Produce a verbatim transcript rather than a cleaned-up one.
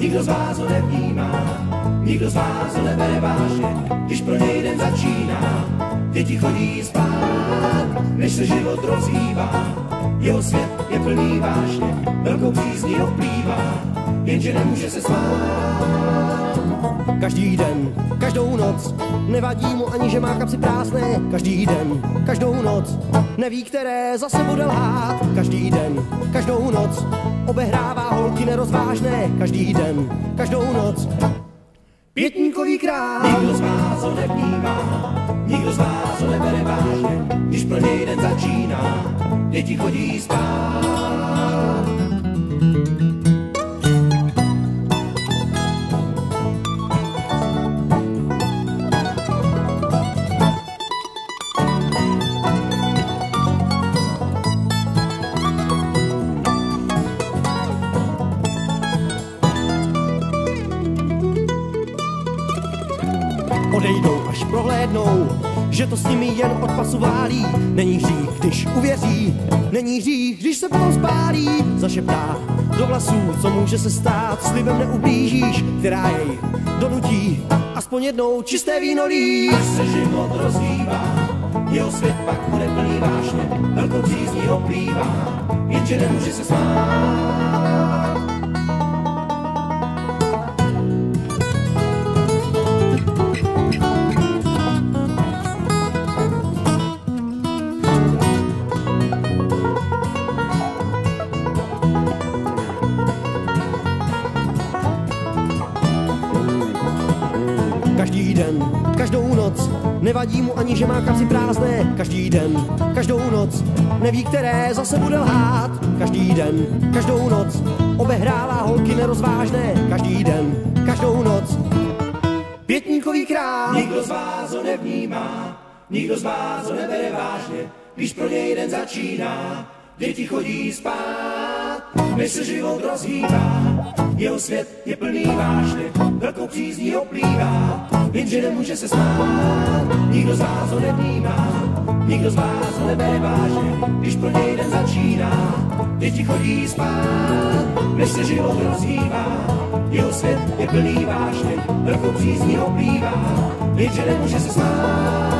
Nikdo z vás ho nevnímá, nikdo z vás ho nebere vážně, když pro něj den začíná. Děti chodí spát, než se život rozhýbá. Jeho svět je plný vážně, velkou přízní ho plývá, jenže nemůže se spát. Každý den, každou noc, nevadí mu ani, že má kapsy prázdné. Každý den, každou noc, neví, které za sebou jde lhát. Každý den, každou noc, obehrává holky nerozvážné. Každý den, každou noc, Pětníkový král. Nikdo z vás ho nevnímá, nikdo z vás ho nebere vážně, když pro něj den začíná, děti chodí spát. Odejdou, až prohlédnou, že to s nimi jen od pasu válí. Není hřích, když uvěří, není hřích, když se potom spálí. Zašeptá do vlasů, co může se stát, slibem neublížíš, která jej donutí aspoň jednou čisté víno lít. Až se život rozhýbá, jeho svět pak bude plný vášně, velkou přízní ho plývá, jenže nemůže se smát. Každý den, každou noc, nevadí mu ani, že má kapsy prázdné. Každý den, každou noc, neví, které zase bude lhát. Každý den, každou noc, obehrává holky nerozvážné. Každý den, každou noc, Pětníkový král. Nikdo z vás ho nevnímá, nikdo z vás ho nebere vážně, když pro něj den začíná, děti chodí spát, než se život rozhýbá. Jeho svět je plný vážně, velkou přízní ho plývá, jenže nemůže se smát. Nikdo z vás ho nevnímá, nikdo z vás ho nebere vážně, když pro něj den začíná, děti chodí spát, než se život rozhýbá. Jeho svět je plný vážně, velkou přízní ho plývá, jenže nemůže se smát.